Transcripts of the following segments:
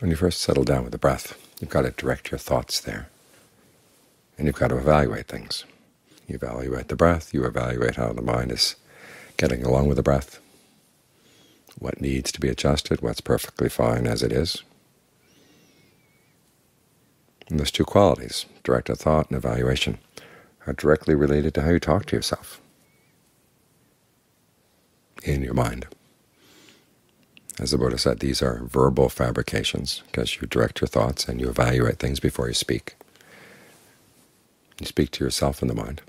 When you first settle down with the breath, you've got to direct your thoughts there, and you've got to evaluate things. You evaluate the breath, you evaluate how the mind is getting along with the breath, what needs to be adjusted, what's perfectly fine as it is. And those two qualities, directed thought and evaluation, are directly related to how you talk to yourself in your mind. As the Buddha said, these are verbal fabrications, because you direct your thoughts and you evaluate things before you speak. You speak to yourself in the mind.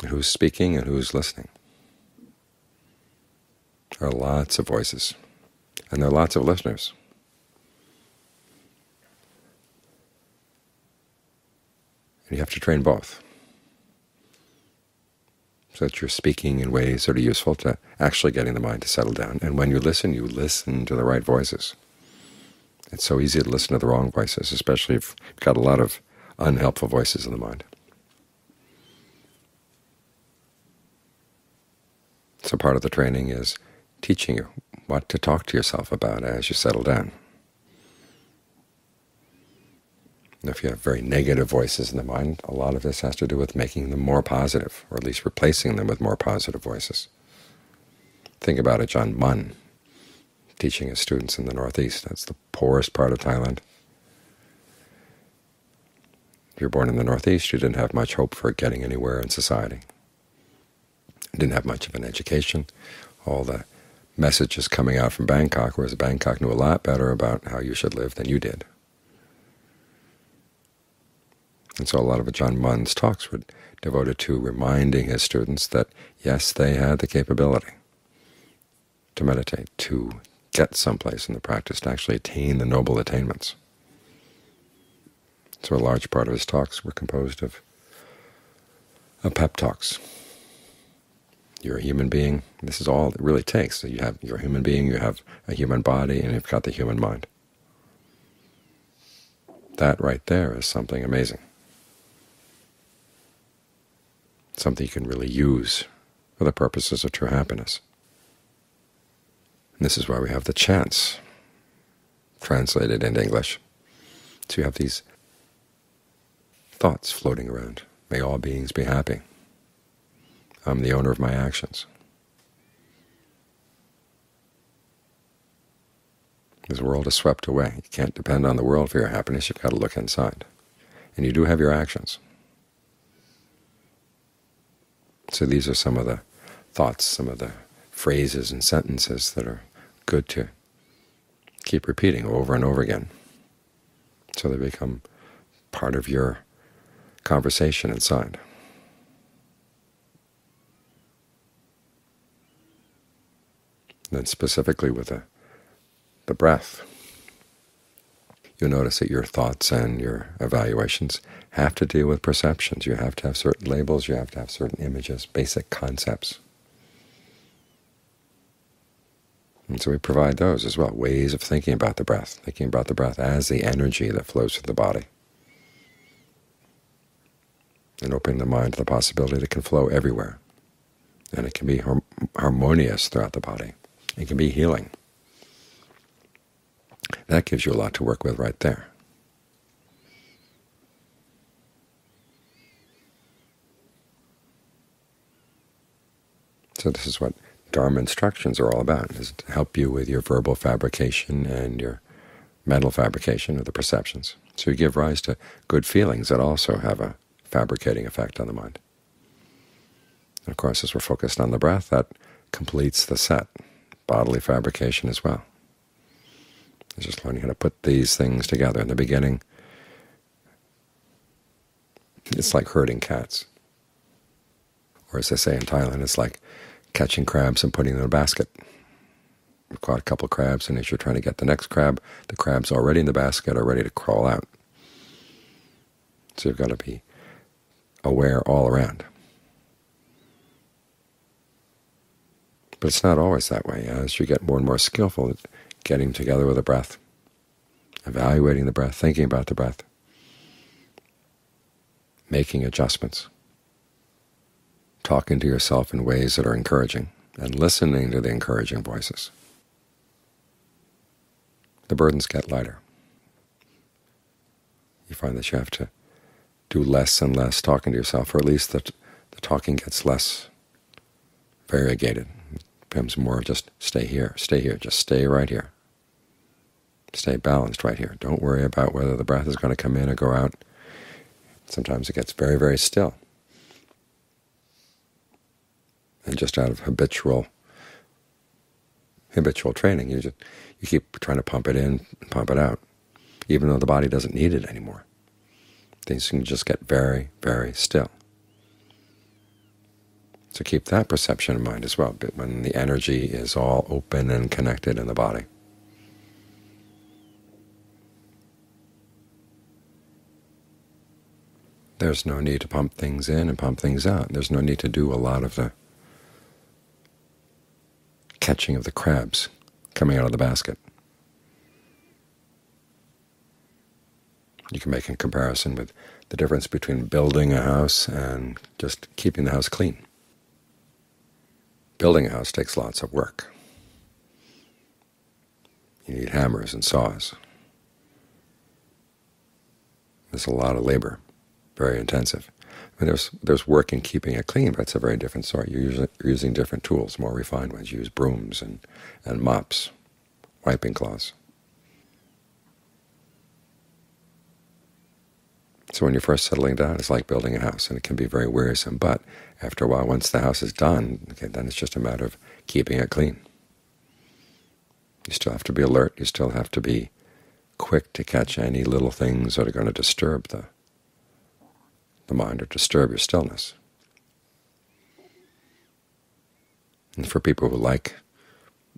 And who's speaking and who's listening? There are lots of voices, and there are lots of listeners. And you have to train both, so that you're speaking in ways that are useful to actually getting the mind to settle down. And when you listen to the right voices. It's so easy to listen to the wrong voices, especially if you've got a lot of unhelpful voices in the mind. So part of the training is teaching you what to talk to yourself about as you settle down. And if you have very negative voices in the mind, a lot of this has to do with making them more positive, or at least replacing them with more positive voices. Think about Ajaan Mun teaching his students in the northeast. That's the poorest part of Thailand. If you were born in the northeast, you didn't have much hope for getting anywhere in society. You didn't have much of an education. All the messages coming out from Bangkok, whereas Bangkok knew a lot better about how you should live than you did. And so a lot of Ajaan Mun's talks were devoted to reminding his students that, yes, they had the capability to meditate, to get someplace in the practice, to actually attain the noble attainments. So a large part of his talks were composed of pep talks. You're a human being. This is all it really takes. So you're a human being, you have a human body, and you've got the human mind. That right there is something amazing. Something you can really use for the purposes of true happiness. And this is why we have the chants translated into English. So you have these thoughts floating around. May all beings be happy. I'm the owner of my actions. This world is swept away. You can't depend on the world for your happiness. You've got to look inside. And you do have your actions. So these are some of the thoughts, some of the phrases and sentences that are good to keep repeating over and over again, so they become part of your conversation inside. And then specifically with the breath, you'll notice that your thoughts and your evaluations have to deal with perceptions. You have to have certain labels, you have to have certain images, basic concepts. And so we provide those as well, ways of thinking about the breath as the energy that flows through the body, and opening the mind to the possibility that it can flow everywhere, and it can be harmonious throughout the body. It can be healing. That gives you a lot to work with right there. So this is what Dharma instructions are all about, is to help you with your verbal fabrication and your mental fabrication of the perceptions. So you give rise to good feelings that also have a fabricating effect on the mind. And of course, as we're focused on the breath, that completes the set, bodily fabrication as well. It's just learning how to put these things together. In the beginning, it's like herding cats. Or as they say in Thailand, it's like catching crabs and putting them in a basket. You caught a couple of crabs, and as you're trying to get the next crab, the crabs already in the basket are ready to crawl out. So you've got to be aware all around. But it's not always that way. As you get more and more skillful, getting together with the breath, evaluating the breath, thinking about the breath, making adjustments, talking to yourself in ways that are encouraging, and listening to the encouraging voices. the burdens get lighter. You find that you have to do less and less talking to yourself, or at least that the talking gets less variegated. It becomes more just stay here, just stay right here. Stay balanced right here. Don't worry about whether the breath is going to come in or go out. Sometimes it gets very, very still. And just out of habitual training, you keep trying to pump it in and pump it out, even though the body doesn't need it anymore. Things can just get very, very still. So keep that perception in mind as well, but when the energy is all open and connected in the body. There's no need to pump things in and pump things out. There's no need to do a lot of the catching of the crabs coming out of the basket. You can make a comparison with the difference between building a house and just keeping the house clean. Building a house takes lots of work. You need hammers and saws. There's a lot of labor, very intensive. I mean, there's work in keeping it clean, but it's a very different sort. You're using different tools, more refined ones. You use brooms and mops, wiping cloths. So when you're first settling down, it's like building a house, and it can be very wearisome. But after a while, once the house is done, okay, then it's just a matter of keeping it clean. You still have to be alert. You still have to be quick to catch any little things that are going to disturb the mind or disturb your stillness. And for people who like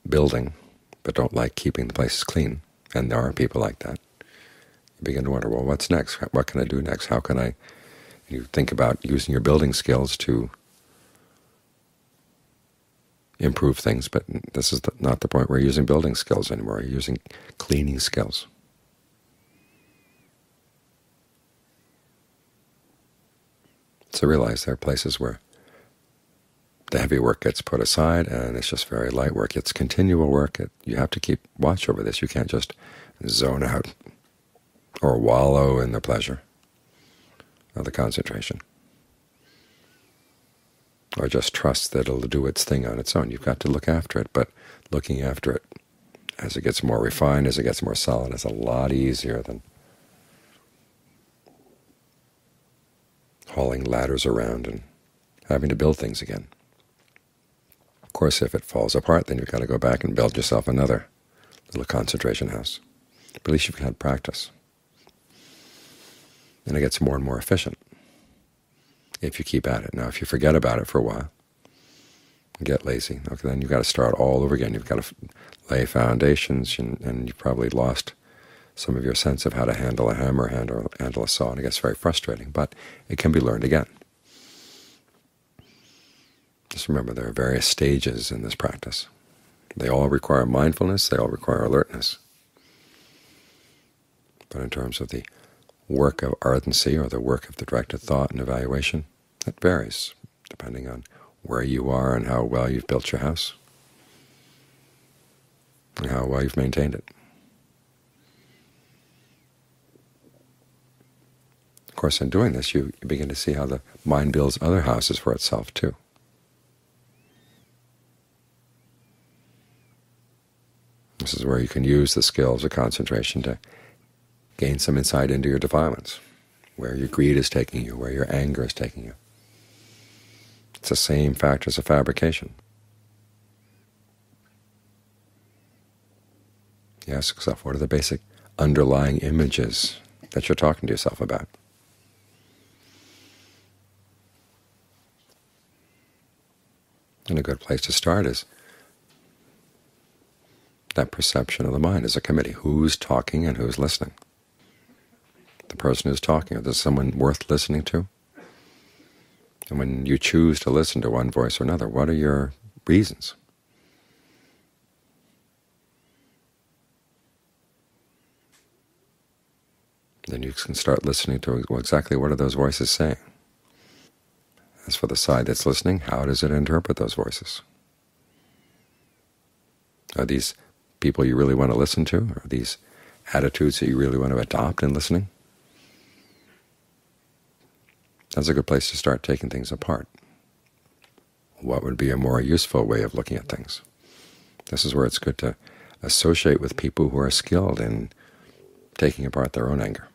building but don't like keeping the places clean, and there are people like that, you begin to wonder, well, what's next? What can I do next? How can I? You think about using your building skills to improve things, but this is not the point where you're using building skills anymore. You're using cleaning skills. So realize there are places where the heavy work gets put aside and it's just very light work. It's continual work. You have to keep watch over this. You can't just zone out or wallow in the pleasure of the concentration, or just trust that it'll do its thing on its own. You've got to look after it, but looking after it, as it gets more refined, as it gets more solid, is a lot easier than hauling ladders around and having to build things again. Of course, if it falls apart, then you've got to go back and build yourself another little concentration house. But at least you've had practice. And it gets more and more efficient if you keep at it. Now, if you forget about it for a while and get lazy, okay, then you've got to start all over again. You've got to lay foundations, and you've probably lost some of your sense of how to handle a hammer, handle a saw, and it gets very frustrating, but it can be learned again. Just remember, there are various stages in this practice. They all require mindfulness, they all require alertness. But in terms of the work of ardency, or the work of the directed thought and evaluation, that varies depending on where you are and how well you've built your house, and how well you've maintained it. Of course, in doing this, you begin to see how the mind builds other houses for itself, too. This is where you can use the skills of concentration to gain some insight into your defilements, where your greed is taking you, where your anger is taking you. It's the same factors of fabrication. You ask yourself, what are the basic underlying images that you're talking to yourself about? And a good place to start is that perception of the mind as a committee. Who's talking and who's listening? The person who's talking, is there someone worth listening to? And when you choose to listen to one voice or another, what are your reasons? Then you can start listening to, well, exactly what are those voices saying? As for the side that's listening, how does it interpret those voices? Are these people you really want to listen to, or these attitudes that you really want to adopt in listening, that's a good place to start taking things apart. What would be a more useful way of looking at things? This is where it's good to associate with people who are skilled in taking apart their own anger,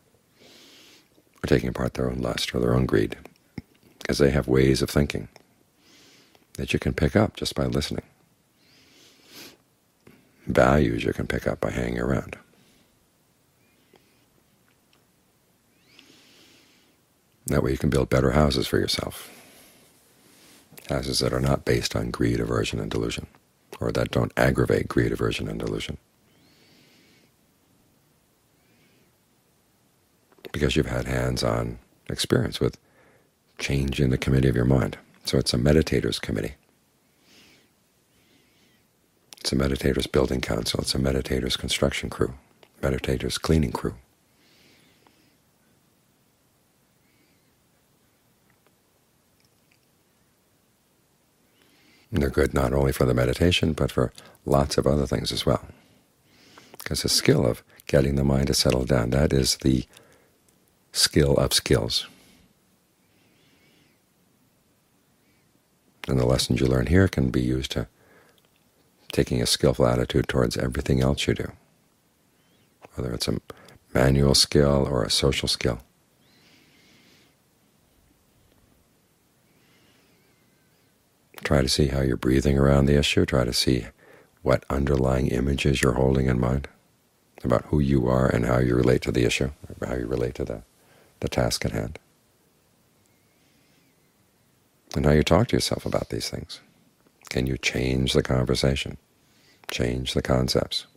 or taking apart their own lust, or their own greed, because they have ways of thinking that you can pick up just by listening, values you can pick up by hanging around. That way you can build better houses for yourself, houses that are not based on greed, aversion, and delusion, or that don't aggravate greed, aversion, and delusion, because you've had hands-on experience with changing the committee of your mind. So it's a meditator's committee. It's a meditator's building council. It's a meditator's construction crew, meditator's cleaning crew. And they're good not only for the meditation, but for lots of other things as well. Because the skill of getting the mind to settle down, that is the skill of skills. And the lessons you learn here can be used to taking a skillful attitude towards everything else you do, whether it's a manual skill or a social skill. Try to see how you're breathing around the issue. Try to see what underlying images you're holding in mind about who you are and how you relate to the issue, or how you relate to the task at hand, and how you talk to yourself about these things. Can you change the conversation, change the concepts,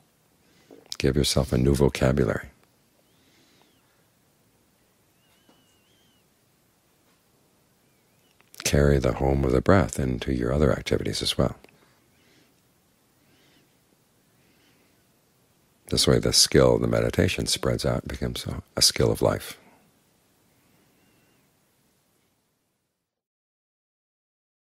give yourself a new vocabulary? Carry the home of the breath into your other activities as well. This way the skill of the meditation spreads out and becomes a skill of life.